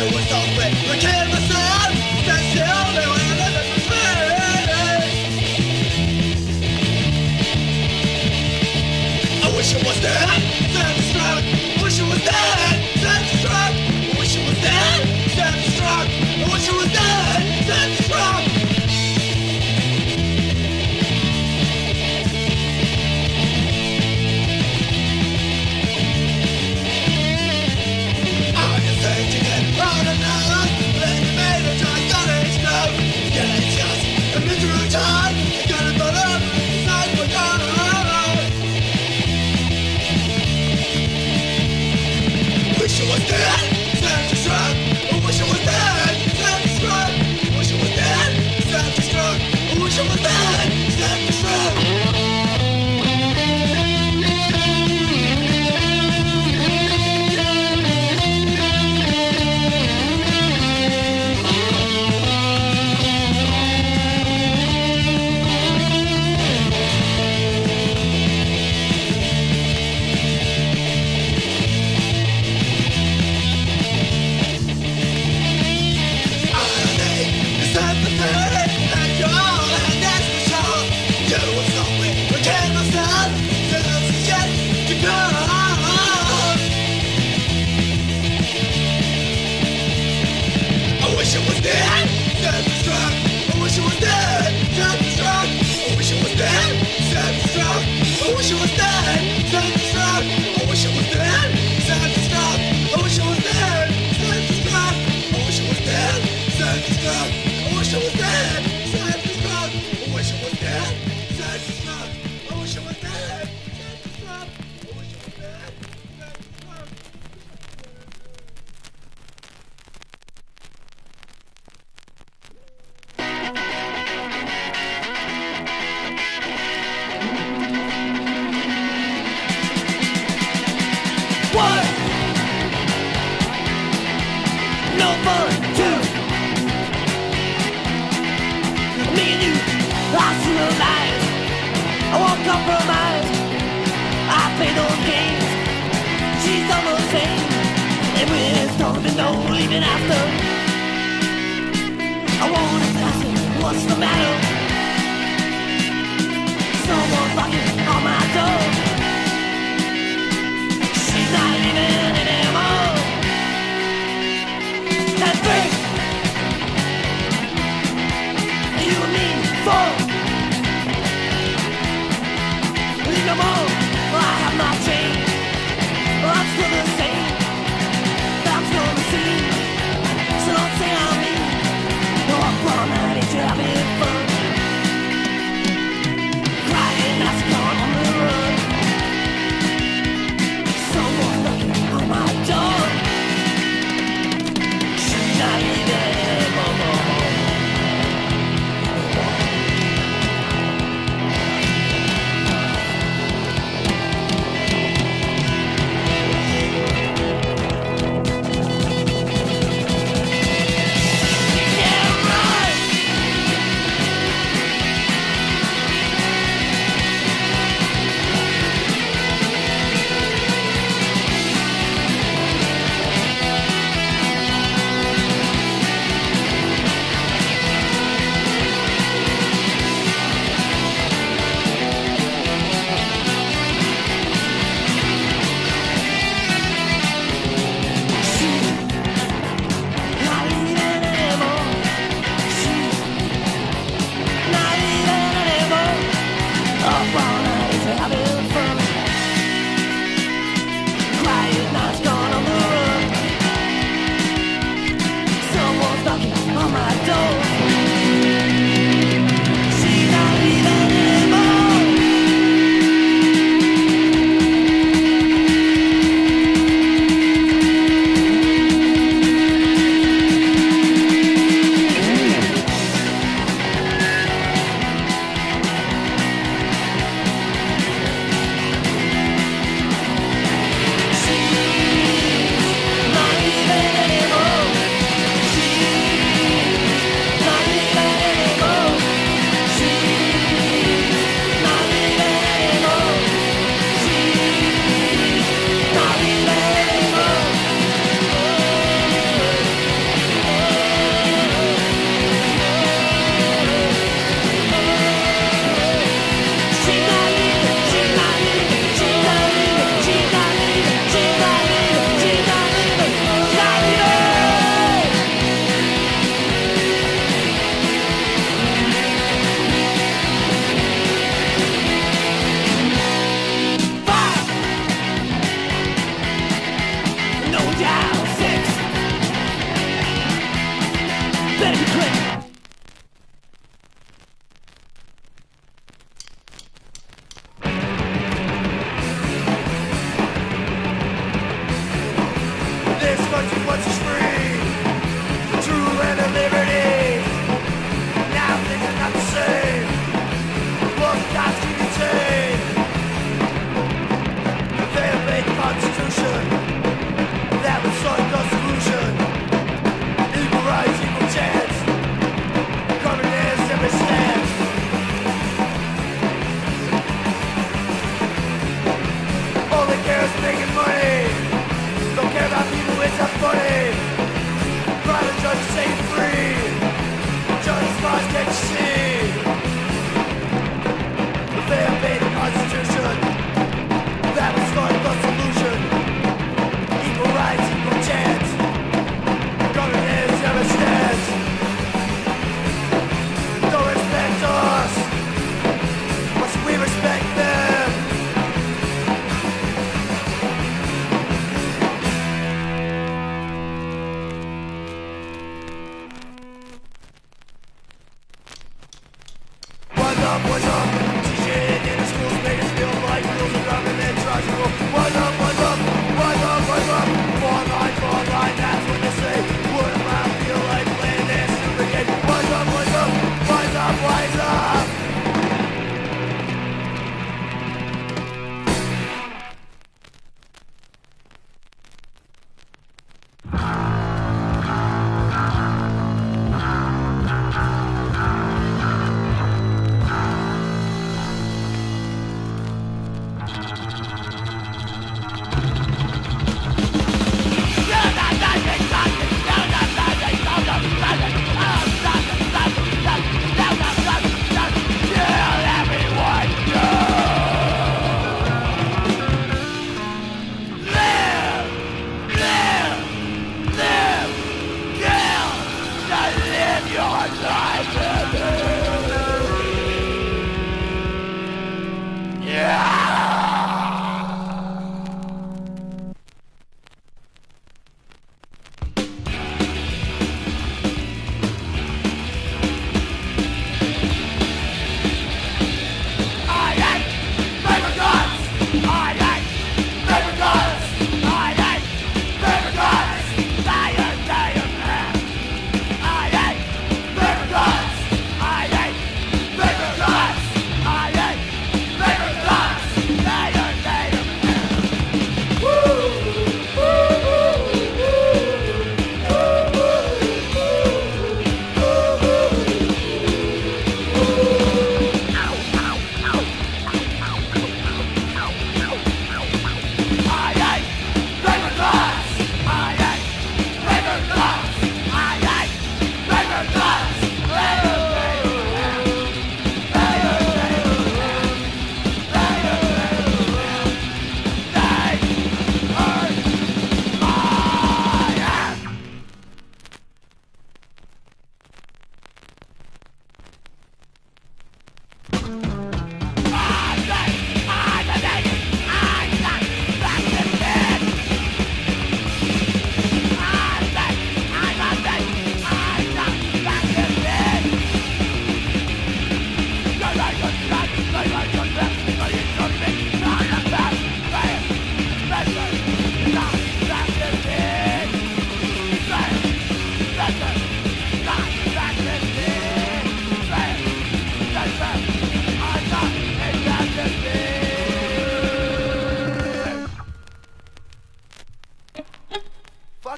Come on.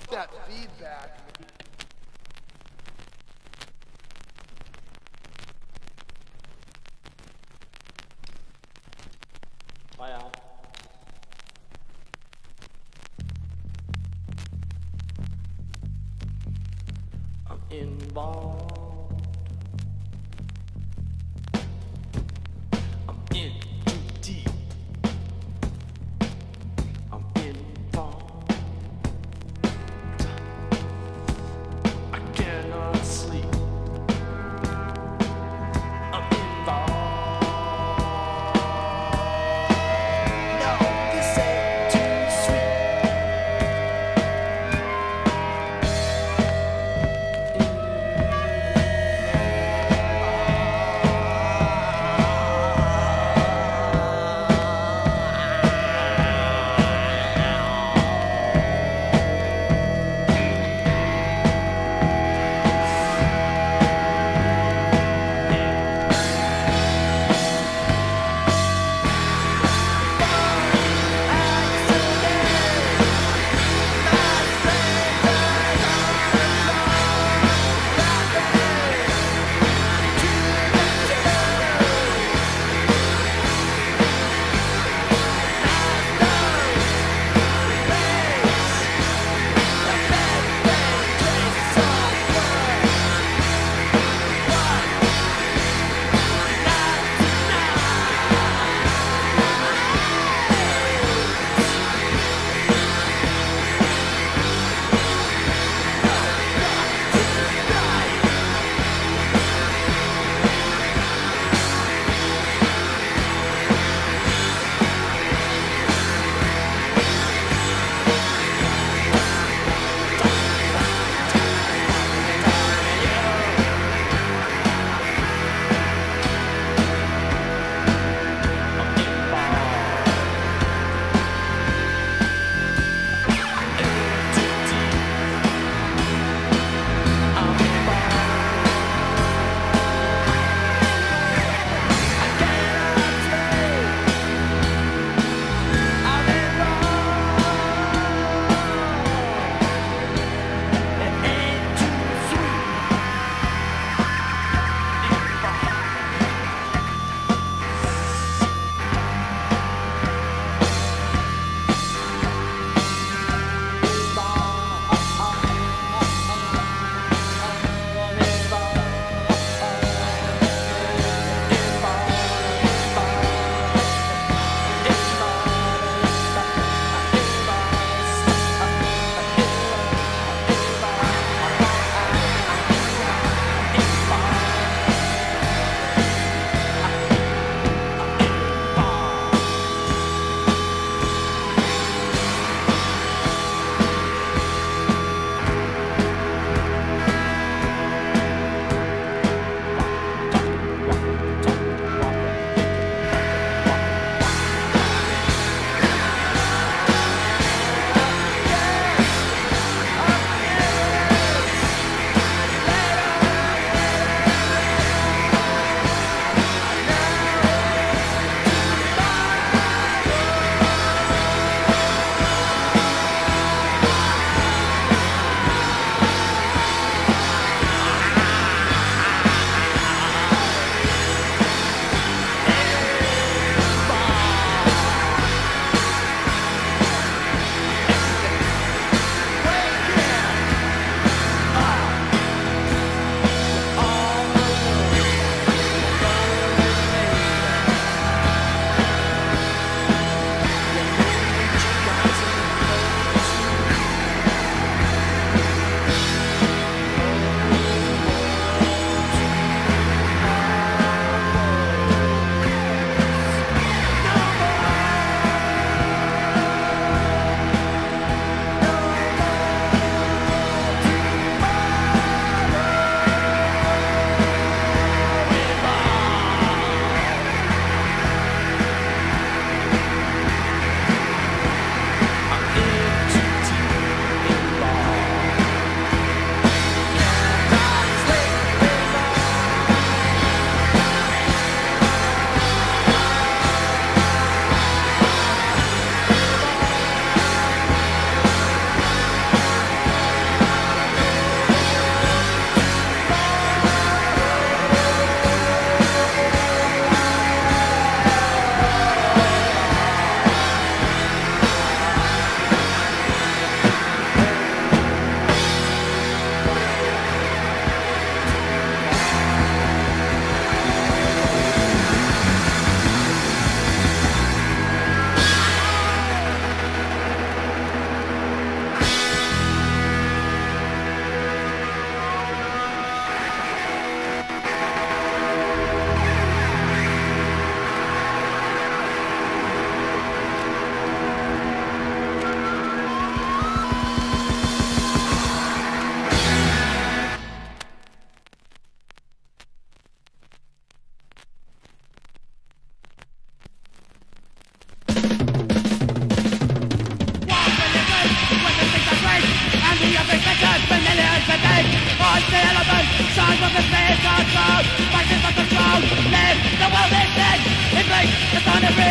Fuck that feedback. Bye, Al. I'm involved. I'm in too deep. I'm involved. I cannot sleep. I'm involved.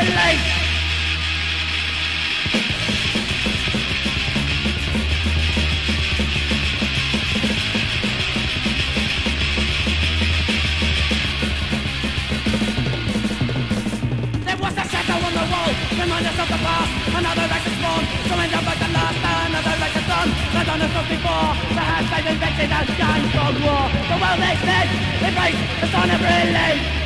light. Reminders of the past, another righteous born. Surrender but the last, another righteous son. The donors of before, the hands they've invented and done cold war. The world is dead, embrace the sun of relief.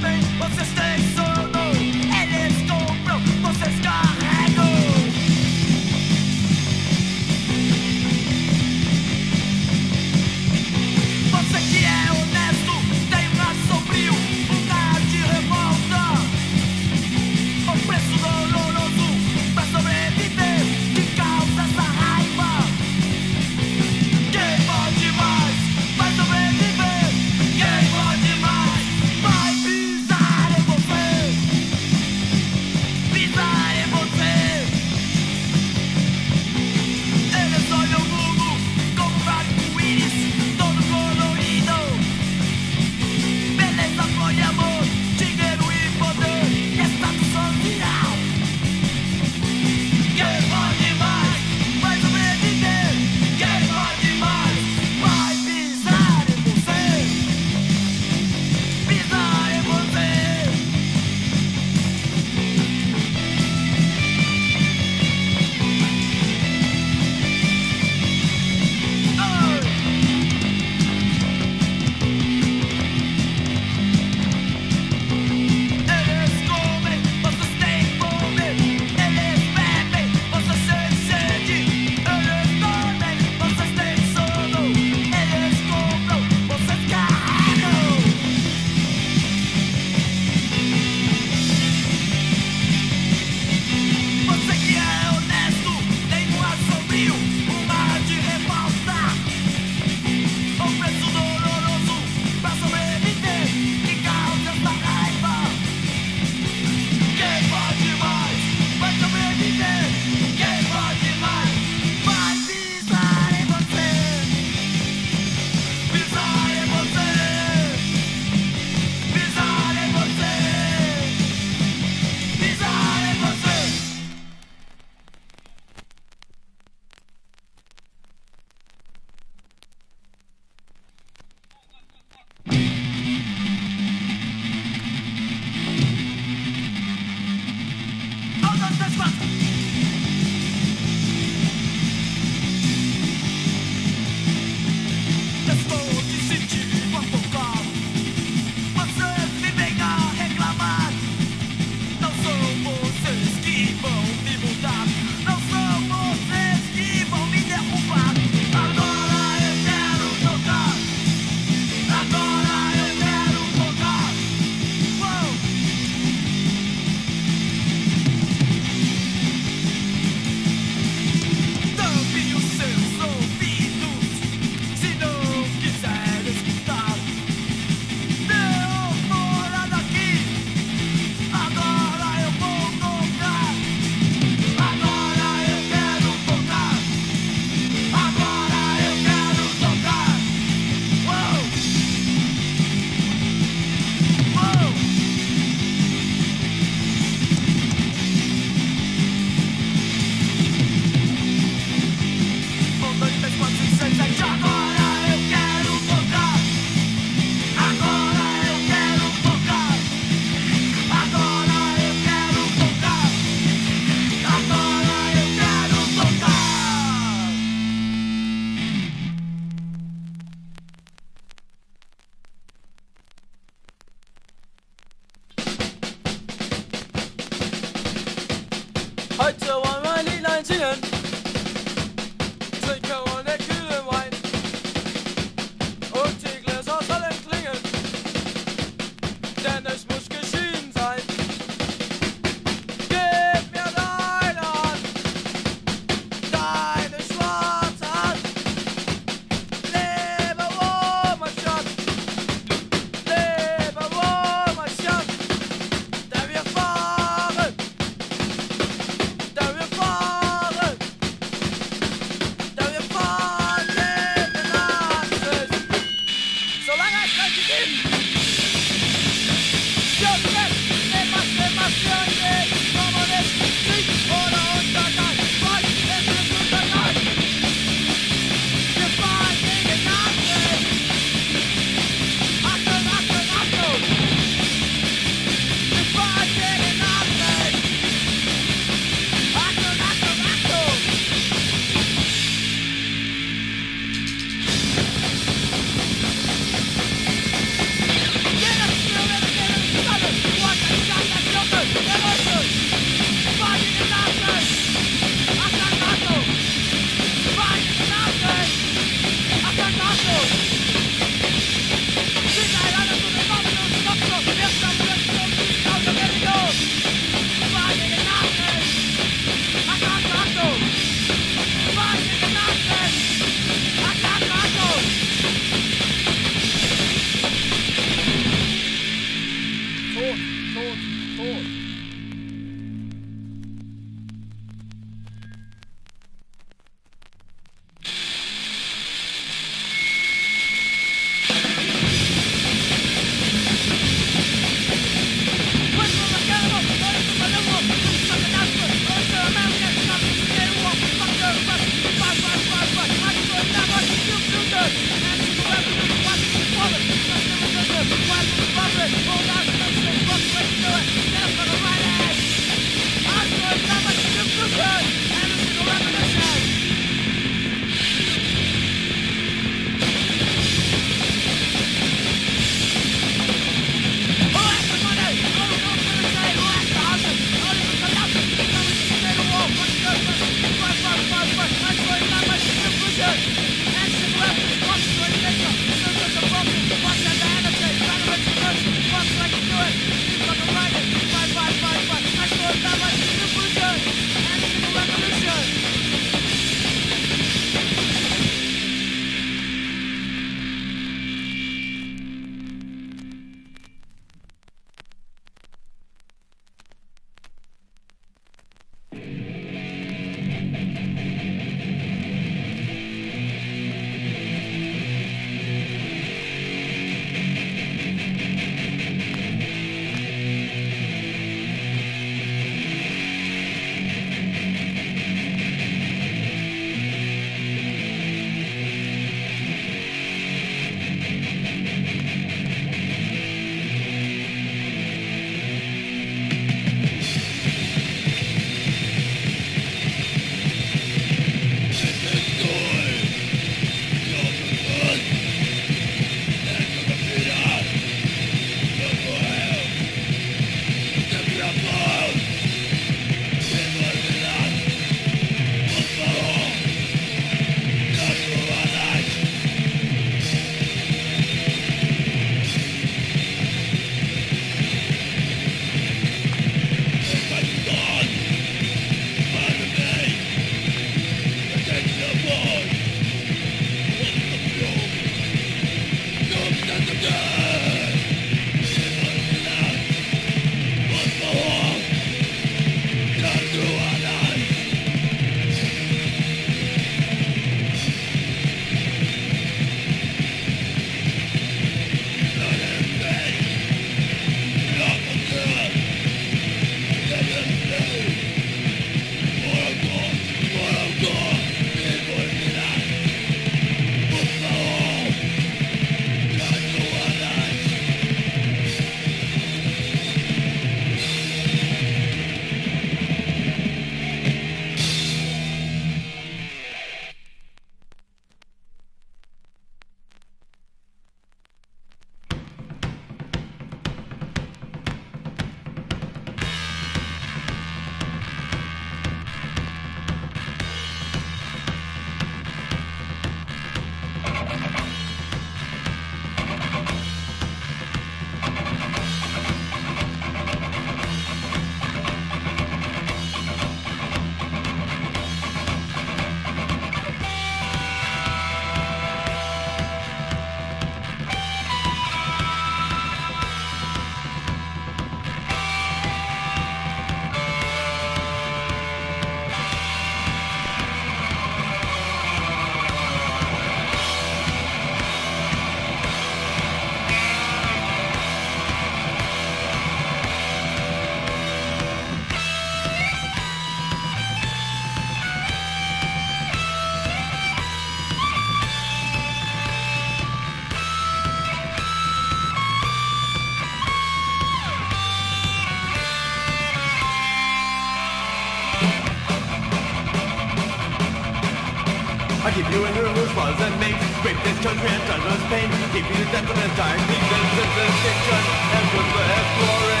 keep you in your loose laws and make rape this country and timeless pain. Keep you to death on a dime, keep this distinction and with the glory.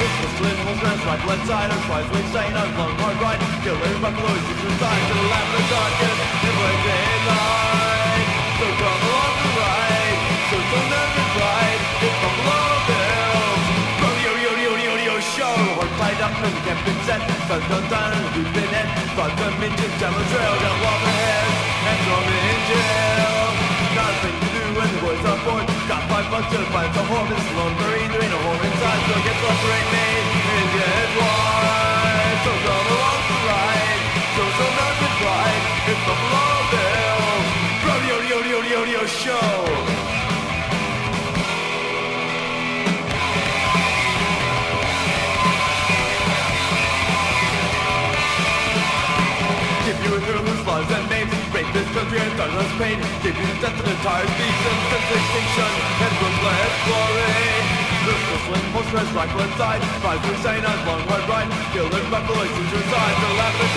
This whistling holds man's right left side, our flies wait saying our long hard ride. Killing buffaloes, you should die to the left of the darkest in bright daylight. So come along the ride, so don't ever ride. It's Buffalo Bills, rodeo show. Hard tied up and kept in set, found no time and we've been hit. Found them inches down the trail, down Lawmerhead and thrown in jail. Nothing to do when the boys are bored. Got $5 to buy the horse, this lone marine, there ain't a hole inside. So get lost for ain't made in dead wide. So come along the ride, so some not good ride. It's Buffalo Bills, rodeo show. And names, rape this country and endless pain. Give you the death of the tired beasts and distinction and bloodless glory. This whistling horse, right left side, five through Saint, long hard ride, killing buffaloes, suicide, the laughing.